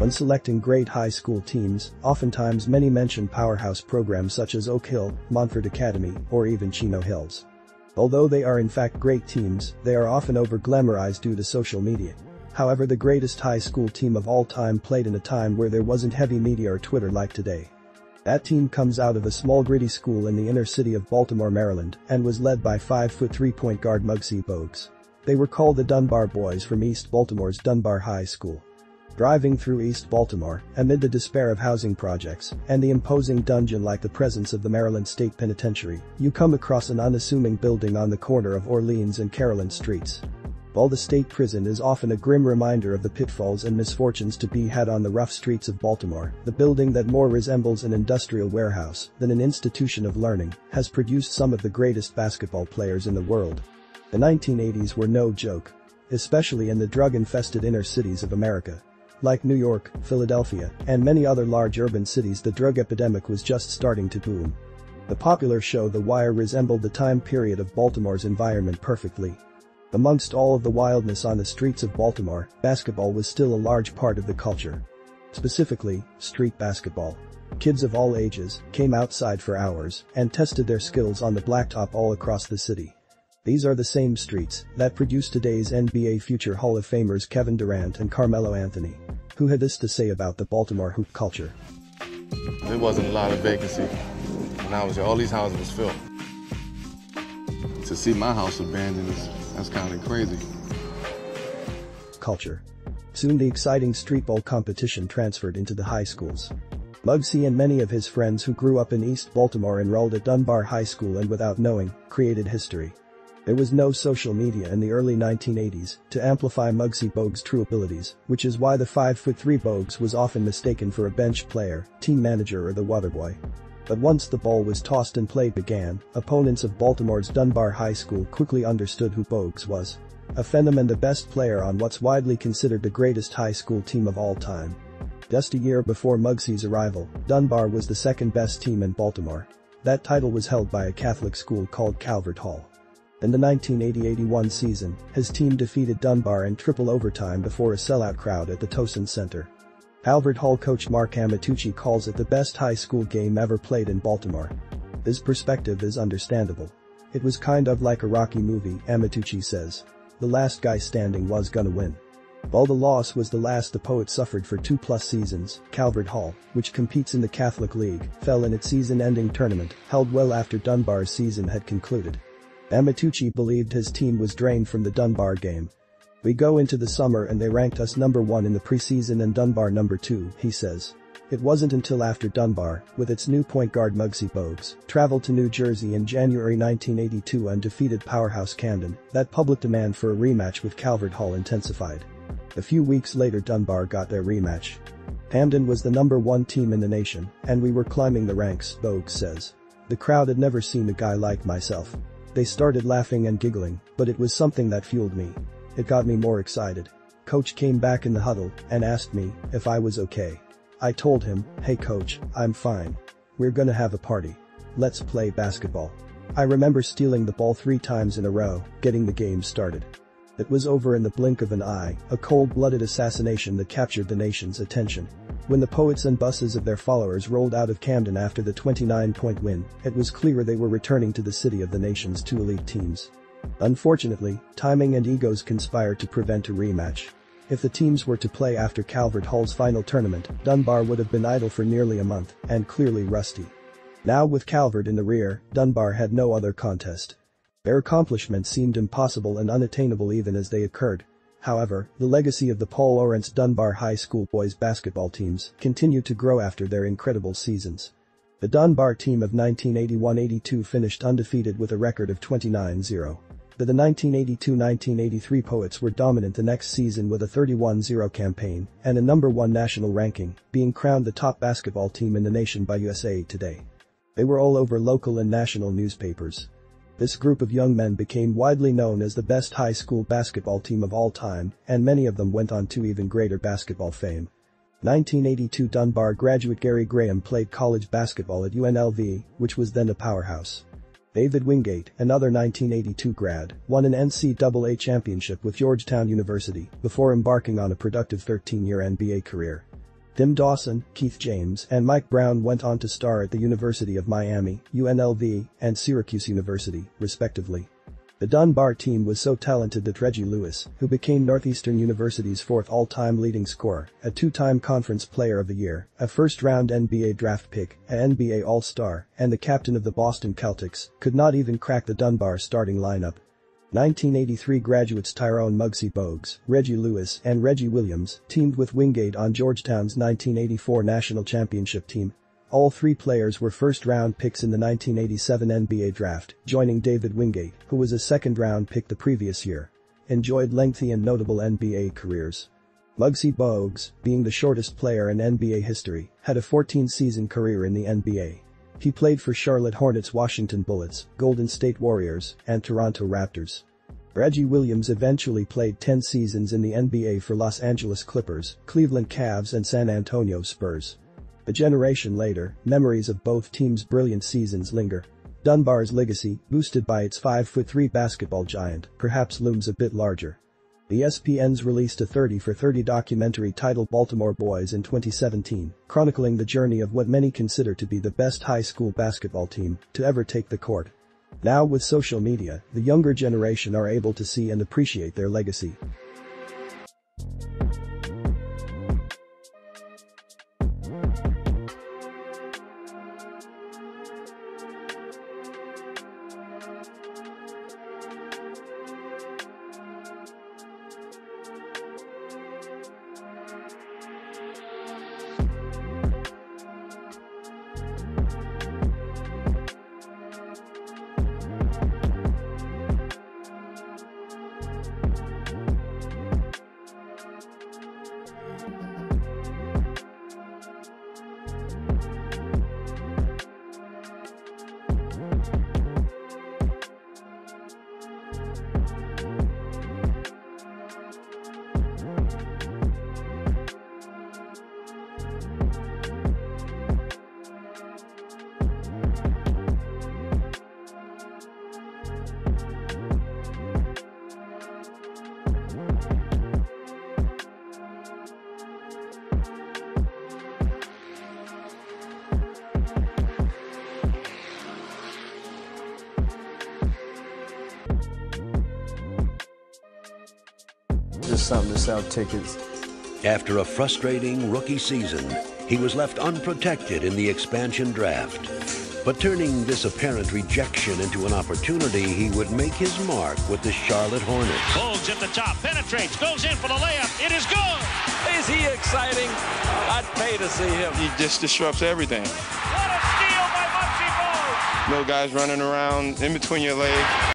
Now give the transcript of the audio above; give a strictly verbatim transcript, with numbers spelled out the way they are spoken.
When selecting great high school teams, oftentimes many mention powerhouse programs such as Oak Hill, Montfort Academy, or even Chino Hills. Although they are in fact great teams, they are often over-glamorized due to social media. However, the greatest high school team of all time played in a time where there wasn't heavy media or Twitter like today. That team comes out of a small gritty school in the inner city of Baltimore, Maryland, and was led by five foot three point guard Muggsy Bogues. They were called the Dunbar Boys from East Baltimore's Dunbar High School. Driving through East Baltimore, amid the despair of housing projects and the imposing dungeon-like the presence of the Maryland State Penitentiary, you come across an unassuming building on the corner of Orleans and Carolyn Streets. While the state prison is often a grim reminder of the pitfalls and misfortunes to be had on the rough streets of Baltimore, the building that more resembles an industrial warehouse than an institution of learning has produced some of the greatest basketball players in the world. The nineteen eighties were no joke, especially in the drug-infested inner cities of America. Like New York, Philadelphia, and many other large urban cities, the drug epidemic was just starting to boom. The popular show The Wire resembled the time period of Baltimore's environment perfectly. Amongst all of the wildness on the streets of Baltimore, basketball was still a large part of the culture. Specifically, street basketball. Kids of all ages came outside for hours and tested their skills on the blacktop all across the city. These are the same streets that produced today's N B A future Hall of Famers Kevin Durant and Carmelo Anthony, who had this to say about the Baltimore hoop culture. There wasn't a lot of vacancy when I was there. All these houses was filled. To see my house abandoned, is, that's kind of crazy. Culture. Soon the exciting street ball competition transferred into the high schools. Muggsy and many of his friends who grew up in East Baltimore enrolled at Dunbar High School and, without knowing, created history. There was no social media in the early nineteen eighties to amplify Muggsy Bogues' true abilities, which is why the five foot three Bogues was often mistaken for a bench player, team manager, or the waterboy. But once the ball was tossed and play began, opponents of Baltimore's Dunbar High School quickly understood who Bogues was. A phenomenon, the best player on what's widely considered the greatest high school team of all time. Just a year before Muggsy's arrival, Dunbar was the second best team in Baltimore. That title was held by a Catholic school called Calvert Hall. In the nineteen eighty eighty-one season, his team defeated Dunbar in triple overtime before a sellout crowd at the Towson Center. Calvert Hall coach Mark Amatucci calls it the best high school game ever played in Baltimore. His perspective is understandable. It was kind of like a Rocky movie, Amatucci says. The last guy standing was gonna win. While the loss was the last the poet suffered for two-plus seasons, Calvert Hall, which competes in the Catholic League, fell in its season-ending tournament, held well after Dunbar's season had concluded. Amatucci believed his team was drained from the Dunbar game. We go into the summer and they ranked us number one in the preseason and Dunbar number two, he says. It wasn't until after Dunbar, with its new point guard Muggsy Bogues, traveled to New Jersey in January nineteen eighty-two and defeated powerhouse Camden, that public demand for a rematch with Calvert Hall intensified. A few weeks later Dunbar got their rematch. Camden was the number one team in the nation, and we were climbing the ranks, Bogues says. The crowd had never seen a guy like myself. They started laughing and giggling, but it was something that fueled me. It got me more excited. Coach came back in the huddle and asked me if I was okay. I told him, hey coach, I'm fine. We're gonna have a party. Let's play basketball. I remember stealing the ball three times in a row, getting the game started. It was over in the blink of an eye, a cold-blooded assassination that captured the nation's attention. When the poets and buses of their followers rolled out of Camden after the twenty-nine point win, it was clear they were returning to the city of the nation's two elite teams. Unfortunately, timing and egos conspired to prevent a rematch. If the teams were to play after Calvert Hall's final tournament, Dunbar would have been idle for nearly a month and clearly rusty. Now with Calvert in the rear, Dunbar had no other contest. Their accomplishments seemed impossible and unattainable even as they occurred. However, the legacy of the Paul Lawrence Dunbar High School boys basketball teams continued to grow after their incredible seasons. The Dunbar team of nineteen eighty-one eighty-two finished undefeated with a record of twenty-nine and zero. But the nineteen eighty-two nineteen eighty-three Poets were dominant the next season with a thirty-one and zero campaign and a number one national ranking, being crowned the top basketball team in the nation by U S A Today. They were all over local and national newspapers. This group of young men became widely known as the best high school basketball team of all time, and many of them went on to even greater basketball fame. nineteen eighty-two Dunbar graduate Gary Graham played college basketball at U N L V, which was then a powerhouse. David Wingate, another nineteen eighty-two grad, won an N C double A championship with Georgetown University before embarking on a productive thirteen-year N B A career. Tim Dawson, Keith James, and Mike Brown went on to star at the University of Miami, U N L V, and Syracuse University, respectively. The Dunbar team was so talented that Reggie Lewis, who became Northeastern University's fourth all-time leading scorer, a two-time conference player of the year, a first-round N B A draft pick, an N B A All-Star, and the captain of the Boston Celtics, could not even crack the Dunbar starting lineup. nineteen eighty-three graduates Tyrone Muggsy Bogues, Reggie Lewis, and Reggie Williams teamed with Wingate on Georgetown's nineteen eighty-four national championship team. All three players were first-round picks in the nineteen eighty-seven N B A draft, joining David Wingate, who was a second-round pick the previous year. Enjoyed lengthy and notable N B A careers. Muggsy Bogues, being the shortest player in N B A history, had a fourteen-season career in the N B A. He played for Charlotte Hornets, Washington Bullets, Golden State Warriors, and Toronto Raptors. Reggie Williams eventually played ten seasons in the N B A for Los Angeles Clippers, Cleveland Cavs, and San Antonio Spurs. A generation later, memories of both teams' brilliant seasons linger. Dunbar's legacy, boosted by its five foot three basketball giant, perhaps looms a bit larger. E S P N's released a thirty for thirty documentary titled Baltimore Boys in twenty seventeen, chronicling the journey of what many consider to be the best high school basketball team to ever take the court. Now with social media, the younger generation are able to see and appreciate their legacy. Just something to sell tickets. After a frustrating rookie season, he was left unprotected in the expansion draft. But turning this apparent rejection into an opportunity, he would make his mark with the Charlotte Hornets. Bogues at the top, penetrates, goes in for the layup. It is good. Is he exciting? I'd pay to see him. He just disrupts everything. What a steal by Muggsy Bogues. No guys running around in between your legs.